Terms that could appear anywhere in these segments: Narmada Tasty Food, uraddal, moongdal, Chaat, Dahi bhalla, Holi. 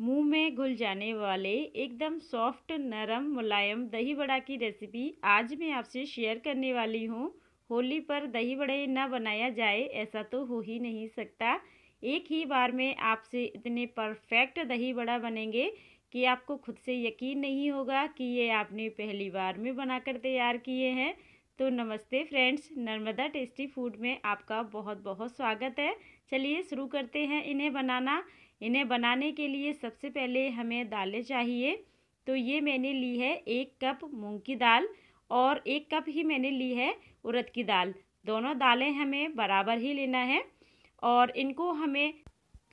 मुंह में घुल जाने वाले एकदम सॉफ्ट नरम मुलायम दही बड़ा की रेसिपी आज मैं आपसे शेयर करने वाली हूँ। होली पर दही बड़े ना बनाया जाए ऐसा तो हो ही नहीं सकता। एक ही बार में आपसे इतने परफेक्ट दही बड़ा बनेंगे कि आपको खुद से यकीन नहीं होगा कि ये आपने पहली बार में बनाकर तैयार किए हैं। तो नमस्ते फ्रेंड्स, नर्मदा टेस्टी फूड में आपका बहुत बहुत स्वागत है। चलिए शुरू करते हैं इन्हें बनाना। इन्हें बनाने के लिए सबसे पहले हमें दालें चाहिए। तो ये मैंने ली है 1 कप मूंग की दाल और 1 कप ही मैंने ली है उड़द की दाल। दोनों दालें हमें बराबर ही लेना है और इनको हमें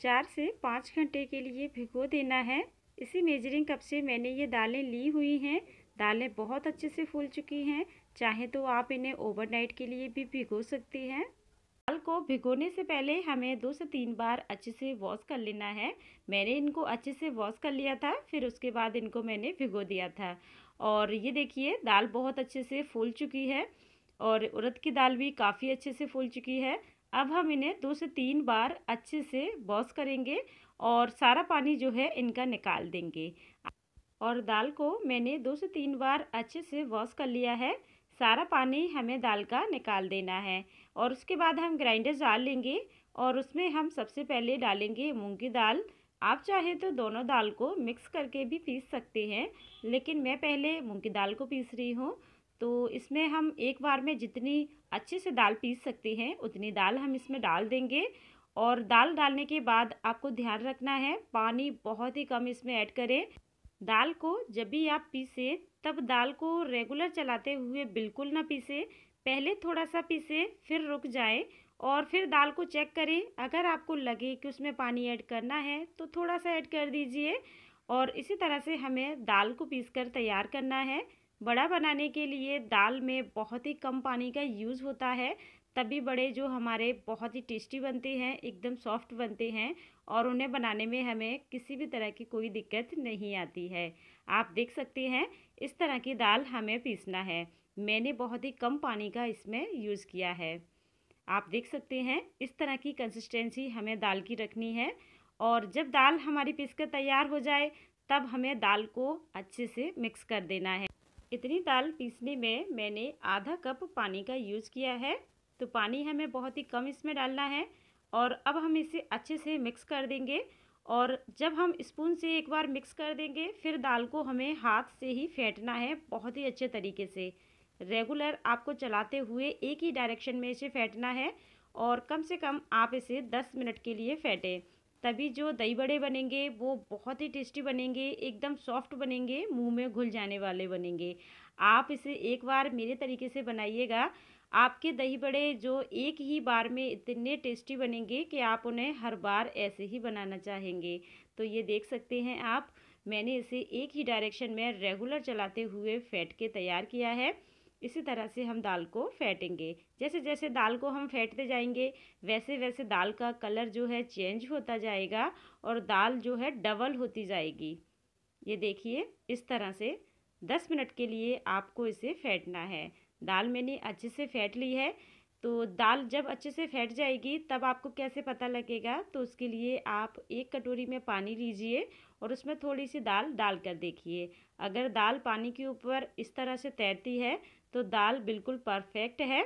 4 से 5 घंटे के लिए भिगो देना है। इसी मेजरिंग कप से मैंने ये दालें ली हुई हैं। दालें बहुत अच्छे से फूल चुकी हैं। चाहे तो आप इन्हें ओवरनाइट के लिए भी भिगो सकते हैं। दाल को भिगोने से पहले हमें 2 से 3 बार अच्छे से वॉश कर लेना है। मैंने इनको अच्छे से वॉश कर लिया था, फिर उसके बाद इनको मैंने भिगो दिया था। और ये देखिए दाल बहुत अच्छे से फूल चुकी है और उड़द की दाल भी काफ़ी अच्छे से फूल चुकी है। अब हम इन्हें 2 से 3 बार अच्छे से वॉश करेंगे और सारा पानी जो है इनका निकाल देंगे। और दाल को मैंने 2 से 3 बार अच्छे से वॉश कर लिया है। सारा पानी हमें दाल का निकाल देना है और उसके बाद हम ग्राइंडर जार लेंगे और उसमें हम सबसे पहले डालेंगे मूंग की दाल। आप चाहे तो दोनों दाल को मिक्स करके भी पीस सकते हैं, लेकिन मैं पहले मूंग की दाल को पीस रही हूँ। तो इसमें हम एक बार में जितनी अच्छे से दाल पीस सकते हैं उतनी दाल हम इसमें डाल देंगे। और दाल डालने के बाद आपको ध्यान रखना है पानी बहुत ही कम इसमें ऐड करें। दाल को जब भी आप पीसें तब दाल को रेगुलर चलाते हुए बिल्कुल ना पीसें। पहले थोड़ा सा पीसें, फिर रुक जाएं और फिर दाल को चेक करें। अगर आपको लगे कि उसमें पानी ऐड करना है तो थोड़ा सा ऐड कर दीजिए। और इसी तरह से हमें दाल को पीसकर तैयार करना है। बड़ा बनाने के लिए दाल में बहुत ही कम पानी का यूज़ होता है, तभी बड़े जो हमारे बहुत ही टेस्टी बनते हैं, एकदम सॉफ्ट बनते हैं और उन्हें बनाने में हमें किसी भी तरह की कोई दिक्कत नहीं आती है। आप देख सकते हैं इस तरह की दाल हमें पीसना है। मैंने बहुत ही कम पानी का इसमें यूज़ किया है। आप देख सकते हैं इस तरह की कंसिस्टेंसी हमें दाल की रखनी है। और जब दाल हमारी पीसकर तैयार हो जाए तब हमें दाल को अच्छे से मिक्स कर देना है। इतनी दाल पीसने में मैंने आधा कप पानी का यूज़ किया है, तो पानी हमें बहुत ही कम इसमें डालना है। और अब हम इसे अच्छे से मिक्स कर देंगे और जब हम स्पून से एक बार मिक्स कर देंगे फिर दाल को हमें हाथ से ही फेंटना है बहुत ही अच्छे तरीके से। रेगुलर आपको चलाते हुए एक ही डायरेक्शन में इसे फेंटना है और कम से कम आप इसे 10 मिनट के लिए फेंटें, तभी जो दही बड़े बनेंगे वो बहुत ही टेस्टी बनेंगे, एकदम सॉफ्ट बनेंगे, मुँह में घुल जाने वाले बनेंगे। आप इसे एक बार मेरे तरीके से बनाइएगा। आपके दही बड़े जो एक ही बार में इतने टेस्टी बनेंगे कि आप उन्हें हर बार ऐसे ही बनाना चाहेंगे। तो ये देख सकते हैं आप, मैंने इसे एक ही डायरेक्शन में रेगुलर चलाते हुए फेंट के तैयार किया है। इसी तरह से हम दाल को फेंटेंगे। जैसे जैसे दाल को हम फेंटते जाएंगे वैसे वैसे दाल का कलर जो है चेंज होता जाएगा और दाल जो है डबल होती जाएगी। ये देखिए इस तरह से 10 मिनट के लिए आपको इसे फेंटना है। दाल मैंने अच्छे से फेंट ली है। तो दाल जब अच्छे से फेंट जाएगी तब आपको कैसे पता लगेगा, तो उसके लिए आप 1 कटोरी में पानी लीजिए और उसमें थोड़ी सी दाल डाल कर देखिए। अगर दाल पानी के ऊपर इस तरह से तैरती है तो दाल बिल्कुल परफेक्ट है।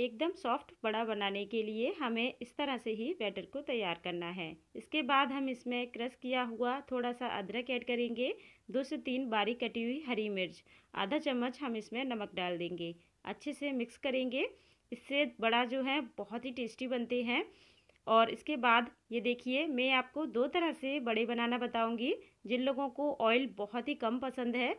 एकदम सॉफ्ट बड़ा बनाने के लिए हमें इस तरह से ही बैटर को तैयार करना है। इसके बाद हम इसमें क्रश किया हुआ थोड़ा सा अदरक ऐड करेंगे, 2 से 3 बारीक कटी हुई हरी मिर्च, आधा चम्मच हम इसमें नमक डाल देंगे। अच्छे से मिक्स करेंगे, इससे बड़ा जो है बहुत ही टेस्टी बनते हैं। और इसके बाद ये देखिए मैं आपको 2 तरह से बड़े बनाना बताऊँगी। जिन लोगों को ऑयल बहुत ही कम पसंद है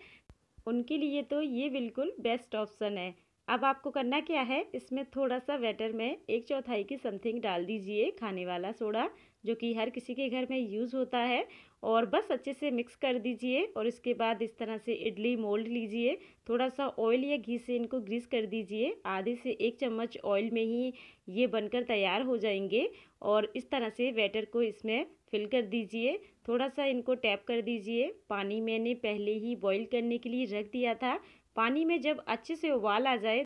उनके लिए तो ये बिल्कुल बेस्ट ऑप्शन है। अब आपको करना क्या है, इसमें थोड़ा सा बैटर में 1/4 की समथिंग डाल दीजिए खाने वाला सोडा, जो कि हर किसी के घर में यूज़ होता है। और बस अच्छे से मिक्स कर दीजिए और इसके बाद इस तरह से इडली मोल्ड लीजिए। थोड़ा सा ऑयल या घी से इनको ग्रीस कर दीजिए। आधे से 1 चम्मच ऑयल में ही ये बनकर तैयार हो जाएंगे। और इस तरह से बैटर को इसमें फिल कर दीजिए। थोड़ा सा इनको टैप कर दीजिए। पानी मैंने पहले ही बॉईल करने के लिए रख दिया था। पानी में जब अच्छे से उबाल आ जाए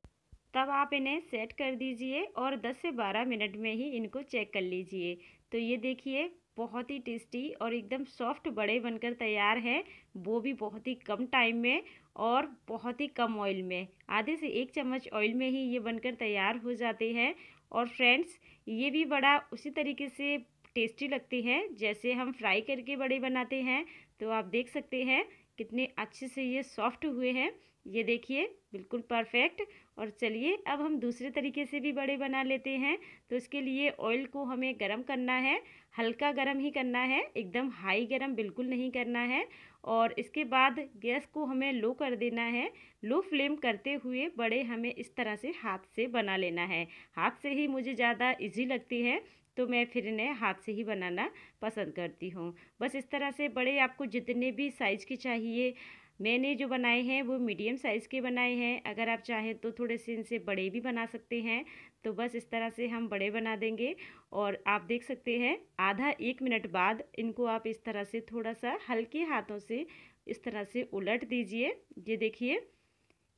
तब आप इन्हें सेट कर दीजिए और 10 से 12 मिनट में ही इनको चेक कर लीजिए। तो ये देखिए बहुत ही टेस्टी और एकदम सॉफ्ट बड़े बनकर तैयार है, वो भी बहुत ही कम टाइम में और बहुत ही कम ऑयल में। आधे से एक चम्मच ऑयल में ही ये बनकर तैयार हो जाते हैं। और फ्रेंड्स, ये भी बड़ा उसी तरीके से टेस्टी लगती है जैसे हम फ्राई करके बड़े बनाते हैं। तो आप देख सकते हैं कितने अच्छे से ये सॉफ्ट हुए हैं, ये देखिए बिल्कुल परफेक्ट। और चलिए अब हम दूसरे तरीके से भी बड़े बना लेते हैं। तो इसके लिए ऑयल को हमें गरम करना है, हल्का गरम ही करना है, एकदम हाई गरम बिल्कुल नहीं करना है। और इसके बाद गैस को हमें लो कर देना है। लो फ्लेम करते हुए बड़े हमें इस तरह से हाथ से बना लेना है। हाथ से ही मुझे ज़्यादा ईजी लगती है तो मैं फिर इन्हें हाथ से ही बनाना पसंद करती हूँ। बस इस तरह से बड़े आपको जितने भी साइज़ के चाहिए, मैंने जो बनाए हैं वो मीडियम साइज़ के बनाए हैं। अगर आप चाहें तो थोड़े से इनसे बड़े भी बना सकते हैं। तो बस इस तरह से हम बड़े बना देंगे। और आप देख सकते हैं आधा एक मिनट बाद इनको आप इस तरह से थोड़ा सा हल्के हाथों से इस तरह से उलट दीजिए। ये देखिए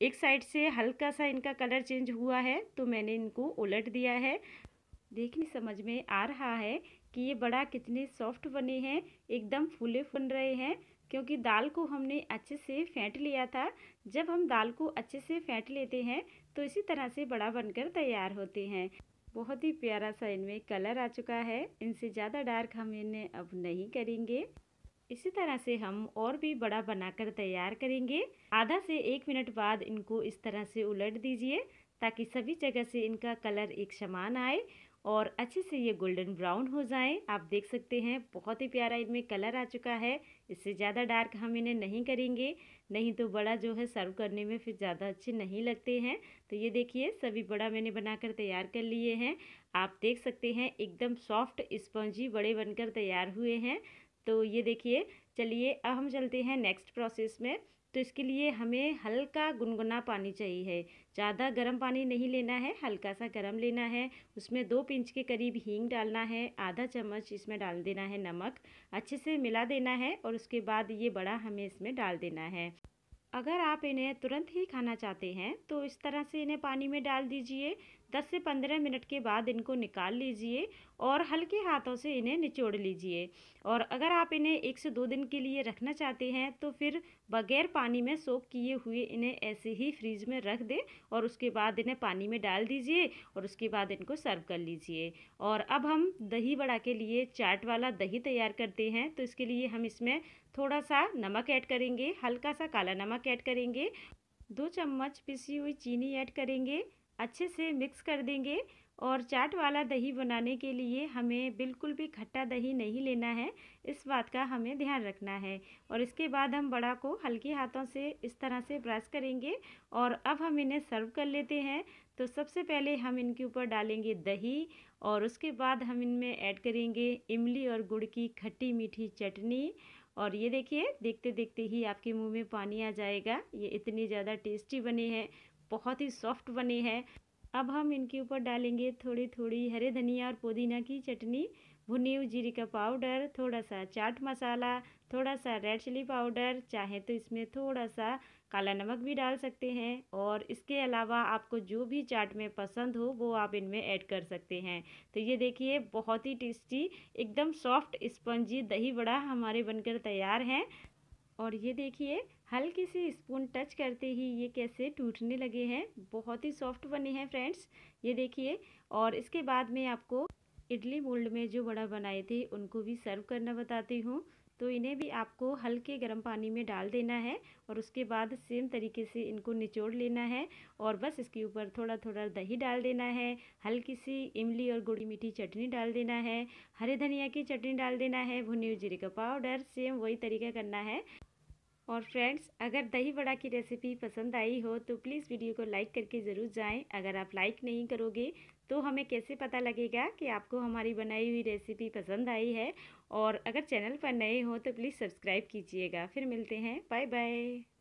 एक साइड से हल्का सा इनका कलर चेंज हुआ है तो मैंने इनको उलट दिया है। देखिए समझ में आ रहा है कि ये बड़ा कितने सॉफ्ट बने हैं, एकदम फूले फूल रहे हैं क्योंकि दाल को हमने अच्छे से फेंट लिया था। जब हम दाल को अच्छे से फेंट लेते हैं तो इसी तरह से बड़ा बनकर तैयार होते हैं। बहुत ही प्यारा सा इनमें कलर आ चुका है, इनसे ज़्यादा डार्क हम इन्हें अब नहीं करेंगे। इसी तरह से हम और भी बड़ा बनाकर तैयार करेंगे। आधा से एक मिनट बाद इनको इस तरह से उलट दीजिए ताकि सभी जगह से इनका कलर एक समान आए और अच्छे से ये गोल्डन ब्राउन हो जाए। आप देख सकते हैं बहुत ही प्यारा इनमें कलर आ चुका है। इससे ज़्यादा डार्क हम इन्हें नहीं करेंगे, नहीं तो बड़ा जो है सर्व करने में फिर ज़्यादा अच्छे नहीं लगते हैं। तो ये देखिए सभी बड़ा मैंने बनाकर तैयार कर लिए हैं। आप देख सकते हैं एकदम सॉफ्ट स्पंजी बड़े बनकर तैयार हुए हैं। तो ये देखिए, चलिए अब हम चलते हैं नेक्स्ट प्रोसेस में। तो इसके लिए हमें हल्का गुनगुना पानी चाहिए, ज़्यादा गर्म पानी नहीं लेना है, हल्का सा गर्म लेना है। उसमें 2 पिंच के करीब हींग डालना है, आधा चम्मच इसमें डाल देना है नमक, अच्छे से मिला देना है और उसके बाद ये बड़ा हमें इसमें डाल देना है। अगर आप इन्हें तुरंत ही खाना चाहते हैं तो इस तरह से इन्हें पानी में डाल दीजिए। 10 से 15 मिनट के बाद इनको निकाल लीजिए और हल्के हाथों से इन्हें निचोड़ लीजिए। और अगर आप इन्हें 1 से 2 दिन के लिए रखना चाहते हैं तो फिर बगैर पानी में सोक किए हुए इन्हें ऐसे ही फ्रीज में रख दें और उसके बाद इन्हें पानी में डाल दीजिए और उसके बाद इनको सर्व कर लीजिए। और अब हम दही बड़ा के लिए चाट वाला दही तैयार करते हैं। तो इसके लिए हम इसमें थोड़ा सा नमक ऐड करेंगे, हल्का सा काला नमक ऐड करेंगे, 2 चम्मच पिसी हुई चीनी ऐड करेंगे, अच्छे से मिक्स कर देंगे। और चाट वाला दही बनाने के लिए हमें बिल्कुल भी खट्टा दही नहीं लेना है, इस बात का हमें ध्यान रखना है। और इसके बाद हम बड़ा को हल्के हाथों से इस तरह से प्रेस करेंगे और अब हम इन्हें सर्व कर लेते हैं। तो सबसे पहले हम इनके ऊपर डालेंगे दही और उसके बाद हम इनमें ऐड करेंगे इमली और गुड़ की खट्टी मीठी चटनी। और ये देखिए देखते देखते ही आपके मुंह में पानी आ जाएगा, ये इतनी ज़्यादा टेस्टी बने हैं, बहुत ही सॉफ्ट बने हैं। अब हम इनके ऊपर डालेंगे थोड़ी थोड़ी हरे धनिया और पुदीना की चटनी, भुनी हुई जीरे का पाउडर, थोड़ा सा चाट मसाला, थोड़ा सा रेड चिली पाउडर, चाहे तो इसमें थोड़ा सा काला नमक भी डाल सकते हैं। और इसके अलावा आपको जो भी चाट में पसंद हो वो आप इनमें ऐड कर सकते हैं। तो ये देखिए बहुत ही टेस्टी एकदम सॉफ्ट स्पंजी दही बड़ा हमारे बनकर तैयार हैं। और ये देखिए हल्के से स्पून टच करते ही ये कैसे टूटने लगे हैं, बहुत ही सॉफ्ट बने हैं फ्रेंड्स, ये देखिए। और इसके बाद मैं आपको इडली मोल्ड में जो बड़ा बनाए थे उनको भी सर्व करना बताती हूँ। तो इन्हें भी आपको हल्के गर्म पानी में डाल देना है और उसके बाद सेम तरीके से इनको निचोड़ लेना है और बस इसके ऊपर थोड़ा थोड़ा दही डाल देना है, हल्की सी इमली और गुड़ मीठी चटनी डाल देना है, हरे धनिया की चटनी डाल देना है, भुने हुए जीरे का पाउडर, सेम वही तरीका करना है। और फ्रेंड्स, अगर दही बड़ा की रेसिपी पसंद आई हो तो प्लीज़ वीडियो को लाइक करके ज़रूर जाएं। अगर आप लाइक नहीं करोगे तो हमें कैसे पता लगेगा कि आपको हमारी बनाई हुई रेसिपी पसंद आई है। और अगर चैनल पर नए हो तो प्लीज़ सब्सक्राइब कीजिएगा। फिर मिलते हैं, बाय बाय।